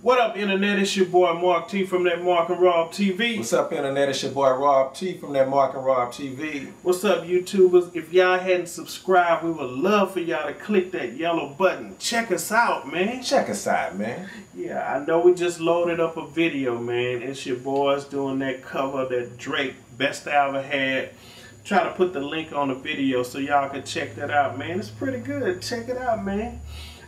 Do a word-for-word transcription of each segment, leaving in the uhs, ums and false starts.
What up, Internet? It's your boy Mark T from that Mark and Rob T V. What's up, Internet? It's your boy Rob T from that Mark and Rob T V. What's up, YouTubers? If y'all hadn't subscribed, we would love for y'all to click that yellow button. Check us out, man. Check us out, man. Yeah, I know we just loaded up a video, man. It's your boys doing that cover that Drake, Best I Ever Had. Try to put the link on the video so y'all can check that out, man. It's pretty good. Check it out, man.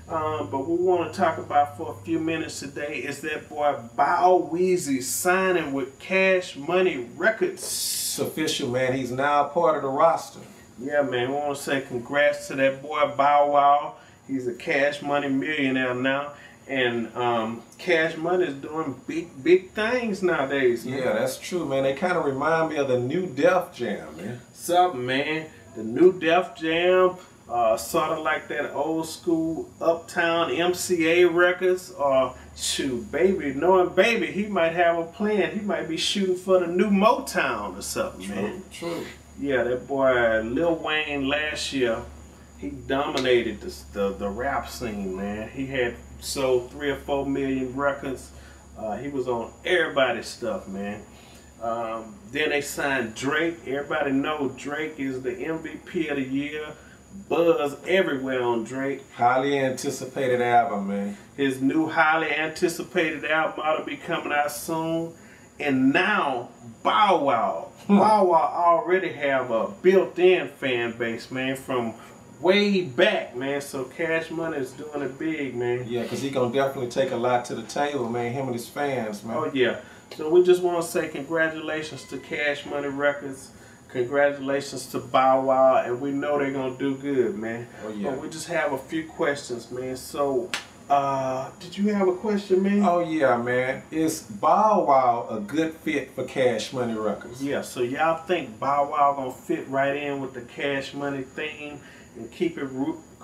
Um, but we want to talk about for a few minutes today is that boy Bow Weezy signing with Cash Money Records. It's official, man. He's now part of the roster. Yeah, man. We want to say congrats to that boy Bow Wow. He's a Cash Money millionaire now. And um, Cash Money is doing big, big things nowadays, man. Yeah, that's true, man. They kind of remind me of the new Def Jam, man. What's up, man? The new Def Jam. Uh, sort of like that old school Uptown M C A records, or shoot, Baby, knowing Baby, he might have a plan. He might be shooting for the new Motown or something, true, man. True. Yeah, that boy Lil Wayne last year, he dominated the, the the rap scene, man. He had sold three or four million records. Uh, he was on everybody's stuff, man. Um, then they signed Drake. Everybody knows Drake is the M V P of the year. Buzz everywhere on Drake. Highly anticipated album, man. His new highly anticipated album ought to be coming out soon. And now, Bow Wow. Bow Wow already have a built-in fan base, man, from way back, man. So Cash Money is doing it big, man. Yeah, because he going to definitely take a lot to the table, man, him and his fans, man. Oh, yeah. So we just want to say congratulations to Cash Money Records. Congratulations to Bow Wow, and we know they're gonna do good, man. Oh, yeah. But we just have a few questions, man. So, uh, did you have a question, man? Oh yeah, man. Is Bow Wow a good fit for Cash Money Records? Yeah. So y'all think Bow Wow gonna fit right in with the Cash Money theme and keep it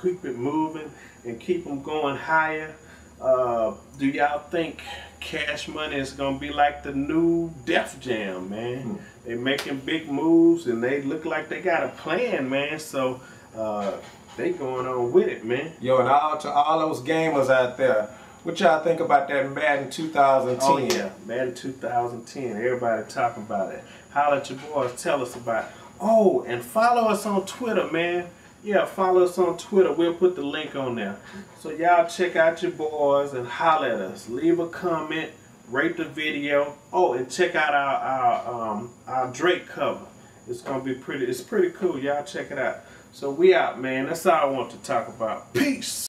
keep it moving and keep them going higher? Uh, do y'all think Cash Money is gonna be like the new Def Jam, man? Hmm. They making big moves and they look like they got a plan, man. So uh, they going on with it, man. Yo, and all to all those gamers out there, what y'all think about that Madden two thousand ten? Oh yeah, Madden two thousand ten. Everybody talking about it. Holler at your boys. Tell us about it. Oh, and follow us on Twitter, man. Yeah, follow us on Twitter. We'll put the link on there. So y'all check out your boys and holler at us. Leave a comment, rate the video. Oh, and check out our our, um, our Drake cover. It's gonna be pretty. It's pretty cool. Y'all check it out. So we out, man. That's all I want to talk about. Peace.